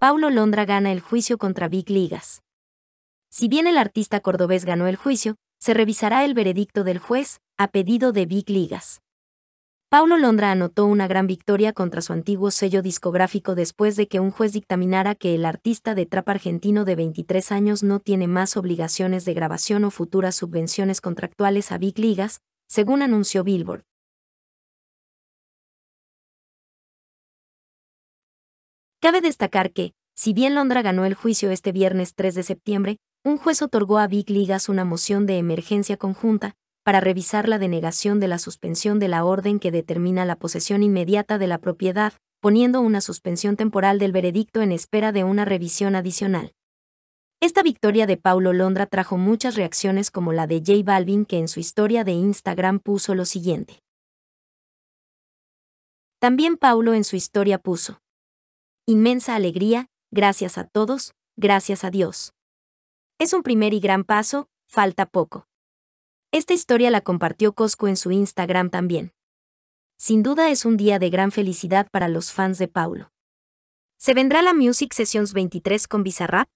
Paulo Londra gana el juicio contra Big Ligas. Si bien el artista cordobés ganó el juicio, se revisará el veredicto del juez, a pedido de Big Ligas. Paulo Londra anotó una gran victoria contra su antiguo sello discográfico después de que un juez dictaminara que el artista de trap argentino de 23 años no tiene más obligaciones de grabación o futuras subvenciones contractuales a Big Ligas, según anunció Billboard. Cabe destacar que, si bien Londra ganó el juicio este viernes 3 de septiembre, un juez otorgó a Big Ligas una moción de emergencia conjunta, para revisar la denegación de la suspensión de la orden que determina la posesión inmediata de la propiedad, poniendo una suspensión temporal del veredicto en espera de una revisión adicional. Esta victoria de Paulo Londra trajo muchas reacciones, como la de J Balvin, que en su historia de Instagram puso lo siguiente. También Paulo en su historia puso: inmensa alegría, gracias a todos, gracias a Dios. Es un primer y gran paso, falta poco. Esta historia la compartió Coscu en su Instagram también. Sin duda es un día de gran felicidad para los fans de Paulo. ¿Se vendrá la Music Sessions 23 con Bizarrap?